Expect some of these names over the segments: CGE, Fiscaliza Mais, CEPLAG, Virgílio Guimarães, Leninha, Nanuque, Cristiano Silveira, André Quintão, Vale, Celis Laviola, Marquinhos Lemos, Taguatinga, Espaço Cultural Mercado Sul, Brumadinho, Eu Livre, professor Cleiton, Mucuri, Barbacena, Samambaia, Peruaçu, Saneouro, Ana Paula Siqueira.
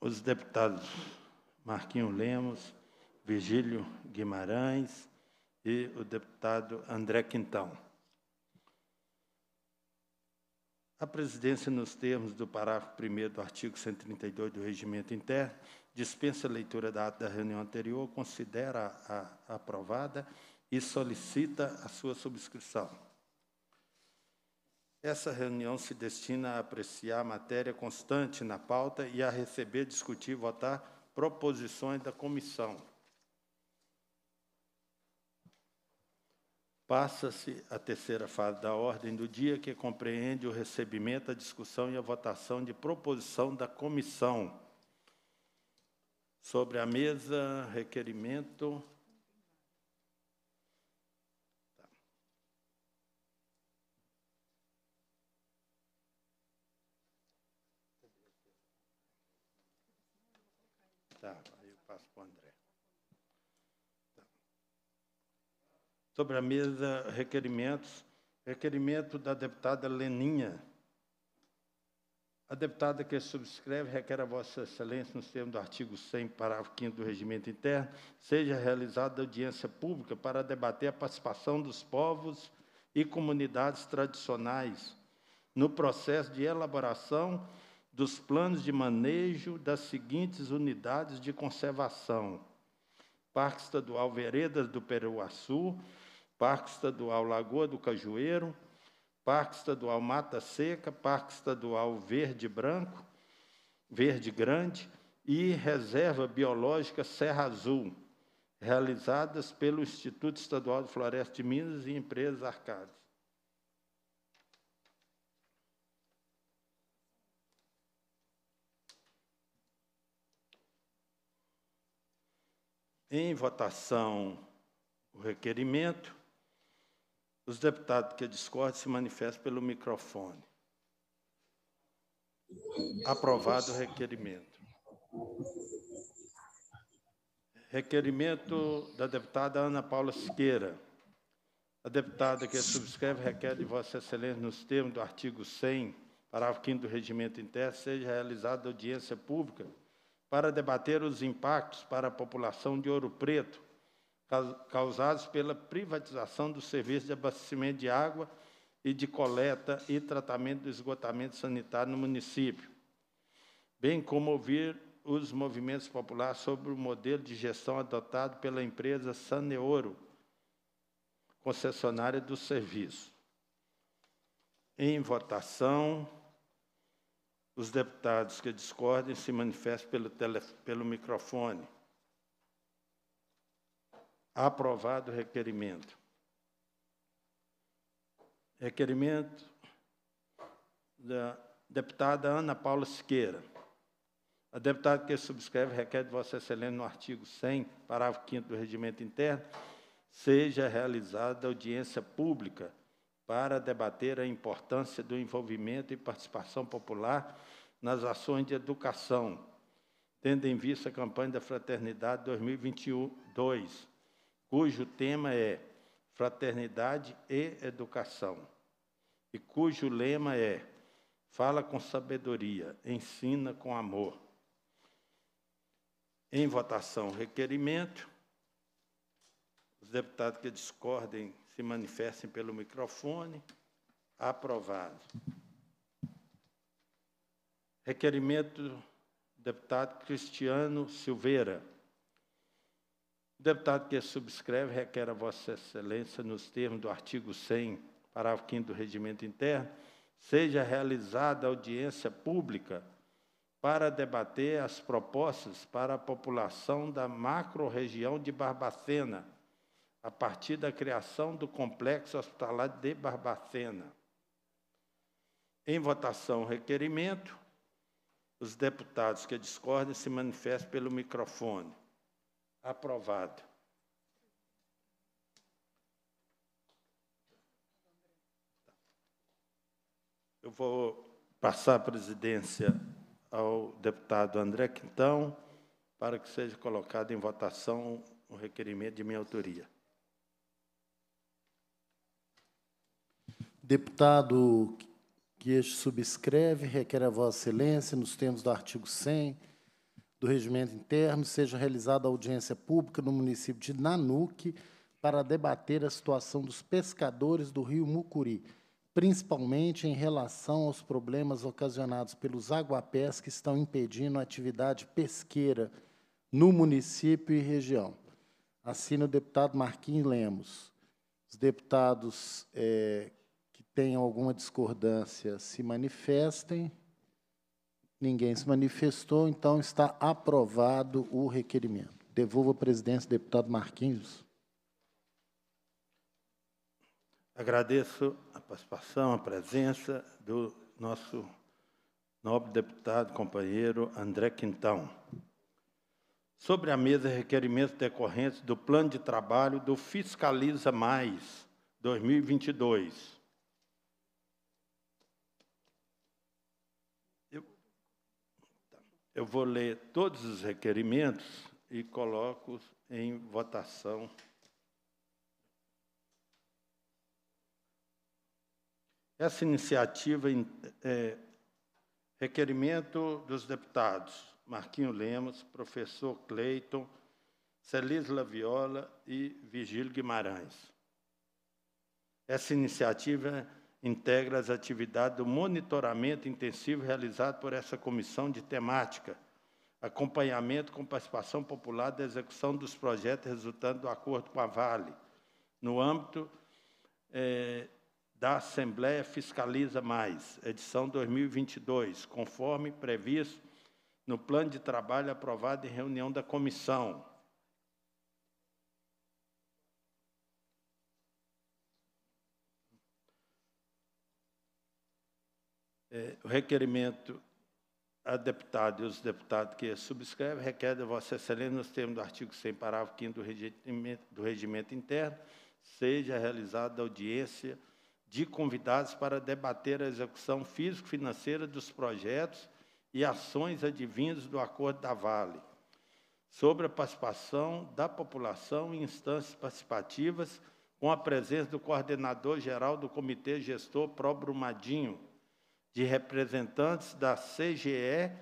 Os deputados Marquinhos Lemos, Virgílio Guimarães e o deputado André Quintão. A presidência, nos termos do parágrafo 1º do artigo 132 do Regimento Interno, dispensa a leitura da ata da reunião anterior, considera a aprovada e solicita a sua subscrição. Essa reunião se destina a apreciar a matéria constante na pauta e a receber, discutir e votar proposições da comissão. Passa-se a terceira fase da ordem do dia, que compreende o recebimento, a discussão e a votação de proposição da comissão. Sobre a mesa, requerimento... aí eu passo para o André. Sobre a mesa, requerimentos. Requerimento da deputada Leninha. A deputada que subscreve requer a Vossa Excelência, nos termos do artigo 100, parágrafo 5º do Regimento Interno, seja realizada audiência pública para debater a participação dos povos e comunidades tradicionais no processo de elaboração dos planos de manejo das seguintes unidades de conservação: Parque Estadual Veredas do Peruaçu, Parque Estadual Lagoa do Cajueiro, Parque Estadual Mata Seca, Parque Estadual Verde Branco, Verde Grande e Reserva Biológica Serra Azul, realizadas pelo Instituto Estadual de Floresta de Minas e Empresas Arcades. Em votação o requerimento, os deputados que discordam se manifestam pelo microfone. Aprovado o requerimento. Requerimento da deputada Ana Paula Siqueira. A deputada que subscreve requer de Vossa Excelência, nos termos do artigo 100, parágrafo 5º do Regimento Interno, seja realizada audiência pública para debater os impactos para a população de Ouro Preto causados pela privatização do serviço de abastecimento de água e de coleta e tratamento do esgotamento sanitário no município, bem como ouvir os movimentos populares sobre o modelo de gestão adotado pela empresa Saneouro, concessionária do serviço. Em votação... os deputados que discordem se manifestam pelo microfone. Aprovado o requerimento. Requerimento da deputada Ana Paula Siqueira. A deputada que subscreve requer de Vossa Excelência, no artigo 100, parágrafo 5º do Regimento Interno, seja realizada audiência pública para debater a importância do envolvimento e participação popular nas ações de educação, tendo em vista a campanha da Fraternidade 2022, cujo tema é Fraternidade e Educação, e cujo lema é Fala com sabedoria, ensina com amor. Em votação, requerimento. Os deputados que discordem se manifestem pelo microfone. Aprovado. Requerimento do deputado Cristiano Silveira. O deputado que subscreve requer a Vossa Excelência, nos termos do artigo 100, parágrafo 5º do Regimento Interno, seja realizada audiência pública para debater as propostas para a população da macro-região de Barbacena, a partir da criação do Complexo Hospitalar de Barbacena. Em votação o requerimento, os deputados que discordem se manifestam pelo microfone. Aprovado. Eu vou passar a presidência ao deputado André Quintão para que seja colocado em votação o requerimento de minha autoria. Deputado que este subscreve, requer a Vossa Excelência, nos termos do artigo 100 do Regimento Interno, seja realizada audiência pública no município de Nanuque para debater a situação dos pescadores do rio Mucuri, principalmente em relação aos problemas ocasionados pelos aguapés que estão impedindo a atividade pesqueira no município e região. Assina o deputado Marquinhos Lemos. Os deputados que tenham alguma discordância se manifestem. Ninguém se manifestou, então está aprovado o requerimento. Devolvo a presidência, deputado Marquinhos. Agradeço a participação, a presença do nosso nobre deputado, companheiro André Quintão. Sobre a mesa, requerimentos decorrentes do plano de trabalho do Fiscaliza Mais 2022. Eu vou ler todos os requerimentos e coloco-os em votação. Essa iniciativa, requerimento dos deputados Marquinhos Lemos, professor Cleiton, Celis Laviola e Virgílio Guimarães. Essa iniciativa integra as atividades do monitoramento intensivo realizado por essa comissão de temática, acompanhamento com participação popular da execução dos projetos resultantes do acordo com a Vale, no âmbito da Assembleia Fiscaliza Mais, edição 2022, conforme previsto no plano de trabalho aprovado em reunião da comissão. O requerimento a deputada e os deputados que subscrevem requer da Vossa Excelência, nos termos do artigo 100, parágrafo 5º do Regimento Interno, seja realizada audiência de convidados para debater a execução físico-financeira dos projetos e ações advindas do acordo da Vale, sobre a participação da população em instâncias participativas, com a presença do coordenador-geral do Comitê Gestor Pro Brumadinho, de representantes da CGE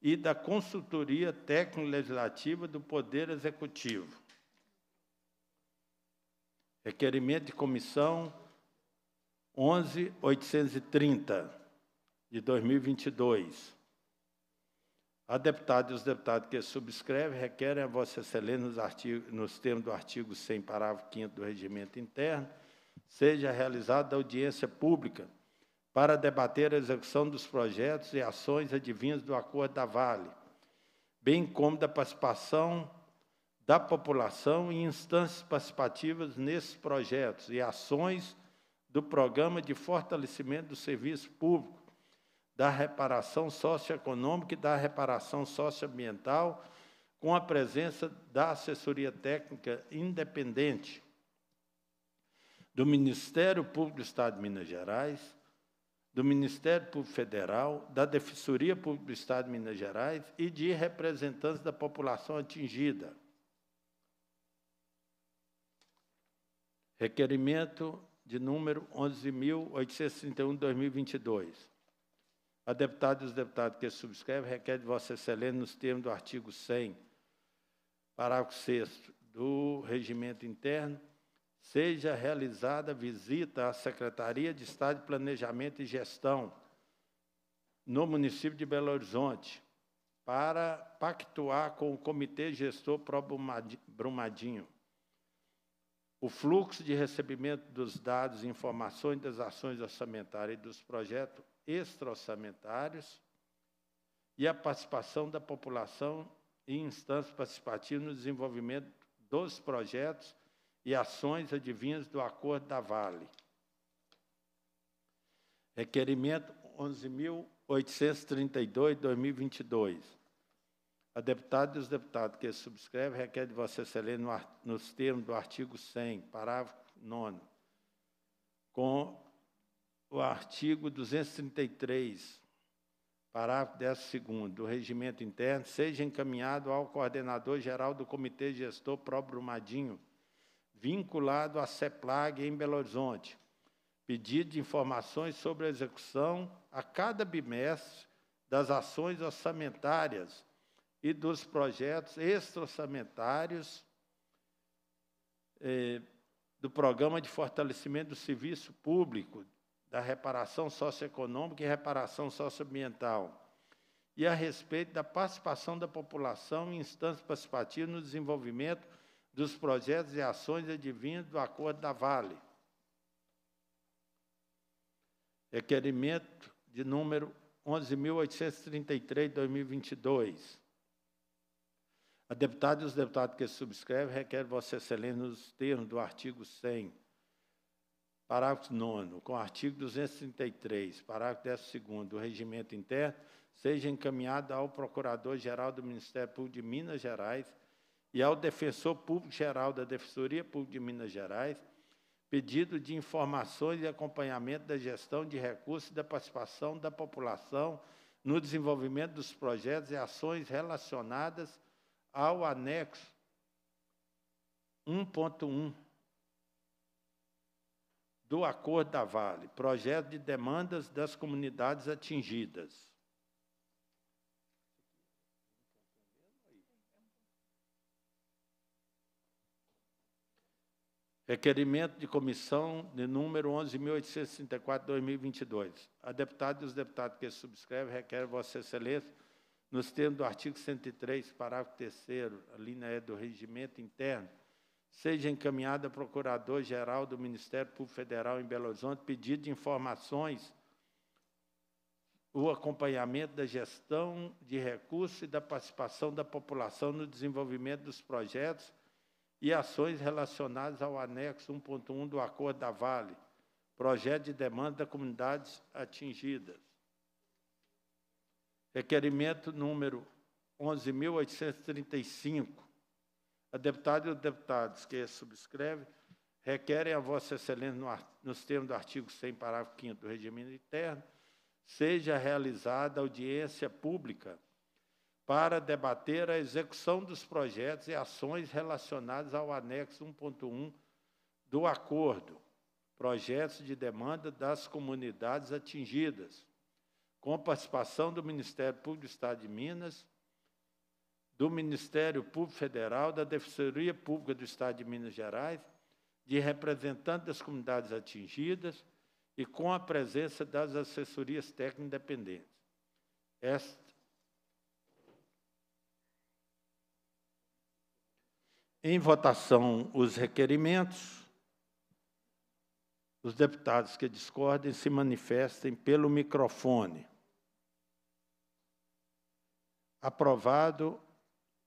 e da Consultoria Técnico-Legislativa do Poder Executivo. Requerimento de comissão 11.830, de 2022. A deputada e os deputados que subscrevem requerem a Vossa Excelência, nos termos do artigo 100, parágrafo 5º do Regimento Interno, seja realizada audiência pública para debater a execução dos projetos e ações advindas do acordo da Vale, bem como da participação da população em instâncias participativas nesses projetos e ações do Programa de Fortalecimento do Serviço Público, da reparação socioeconômica e da reparação socioambiental, com a presença da assessoria técnica independente do Ministério Público do Estado de Minas Gerais, do Ministério Público Federal, da Defensoria Pública do Estado de Minas Gerais e de representantes da população atingida. Requerimento de número 11.831, 2022. A deputada e os deputados que subscrevem requer de Vossa Excelência, nos termos do artigo 100, parágrafo 6º do Regimento Interno, seja realizada visita à Secretaria de Estado de Planejamento e Gestão no município de Belo Horizonte para pactuar com o Comitê Gestor Pro Brumadinho o fluxo de recebimento dos dados e informações das ações orçamentárias e dos projetos extra-orçamentários e a participação da população em instâncias participativas no desenvolvimento dos projetos e ações advindas do acordo da Vale. Requerimento 11.832, 2022. A deputada e os deputados que subscrevem requer de Vossa Excelência, nos termos do artigo 100, parágrafo 9º, com o artigo 233, parágrafo 12º do Regimento Interno, seja encaminhado ao coordenador-geral do Comitê Gestor Pro Brumadinho, vinculado à CEPLAG em Belo Horizonte, pedido de informações sobre a execução a cada bimestre das ações orçamentárias e dos projetos extra-orçamentários do Programa de Fortalecimento do Serviço Público, da Reparação Socioeconômica e Reparação Socioambiental, e a respeito da participação da população em instâncias participativas no desenvolvimento dos projetos e ações advindos do Acordo da Vale. Requerimento de número 11.833, de 2022. A deputada e os deputados que subscrevem requerem Vossa Excelência nos termos do artigo 100, parágrafo 9º, com o artigo 233, parágrafo 12º do Regimento Interno, seja encaminhada ao Procurador-Geral do Ministério Público de Minas Gerais e ao Defensor Público-Geral da Defensoria Pública de Minas Gerais, pedido de informações e acompanhamento da gestão de recursos e da participação da população no desenvolvimento dos projetos e ações relacionadas ao anexo 1.1 do Acordo da Vale, projeto de demandas das comunidades atingidas. Requerimento de comissão de número 11.864, 2022. A deputada e os deputados que subscrevem requerem Vossa Excelência, nos termos do artigo 103, parágrafo 3º, a linha E do Regimento Interno, seja encaminhada ao Procurador-Geral do Ministério Público Federal em Belo Horizonte, pedido de informações, o acompanhamento da gestão de recursos e da participação da população no desenvolvimento dos projetos e ações relacionadas ao anexo 1.1 do Acordo da Vale, projeto de demanda das comunidades atingidas. Requerimento número 11.835. A deputada e os deputados que subscrevem requerem a Vossa Excelência, nos termos do artigo 100, parágrafo 5º do Regimento Interno, seja realizada audiência pública para debater a execução dos projetos e ações relacionadas ao anexo 1.1 do Acordo, projetos de demanda das comunidades atingidas, com participação do Ministério Público do Estado de Minas, do Ministério Público Federal, da Defensoria Pública do Estado de Minas Gerais, de representantes das comunidades atingidas e com a presença das assessorias técnicas independentes. Em votação, os requerimentos. Os deputados que discordem se manifestem pelo microfone. Aprovado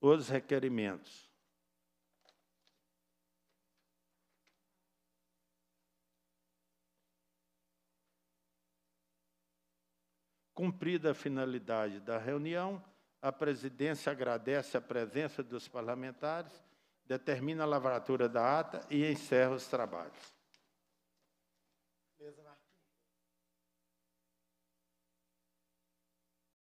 os requerimentos. Cumprida a finalidade da reunião, a presidência agradece a presença dos parlamentares, determina a lavratura da ata e encerra os trabalhos.